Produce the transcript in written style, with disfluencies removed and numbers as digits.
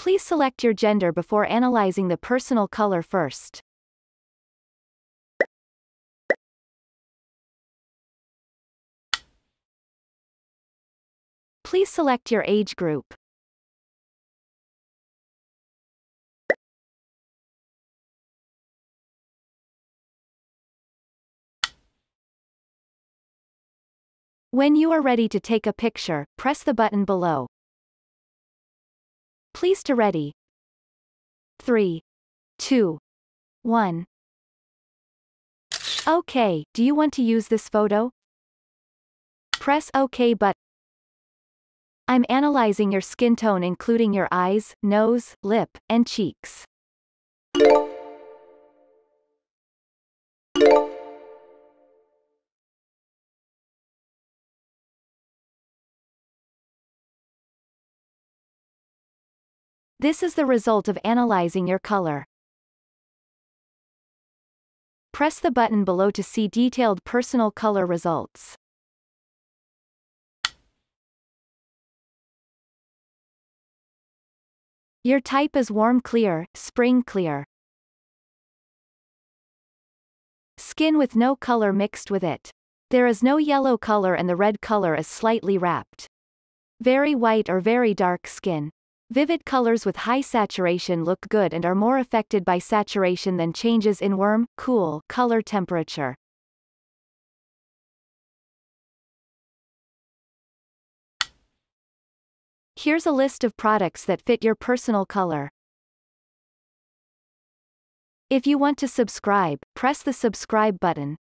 Please select your gender before analyzing the personal color first. Please select your age group. When you are ready to take a picture, press the button below. Please to ready. 3, 2, 1. OK, do you want to use this photo? Press OK button. I'm analyzing your skin tone including your eyes, nose, lip, and cheeks. This is the result of analyzing your color. Press the button below to see detailed personal color results. Your type is warm clear, spring clear. Skin with no color mixed with it. There is no yellow color and the red color is slightly wrapped. Very white or very dark skin. Vivid colors with high saturation look good and are more affected by saturation than changes in warm, cool, color temperature. Here's a list of products that fit your personal color. If you want to subscribe, press the subscribe button.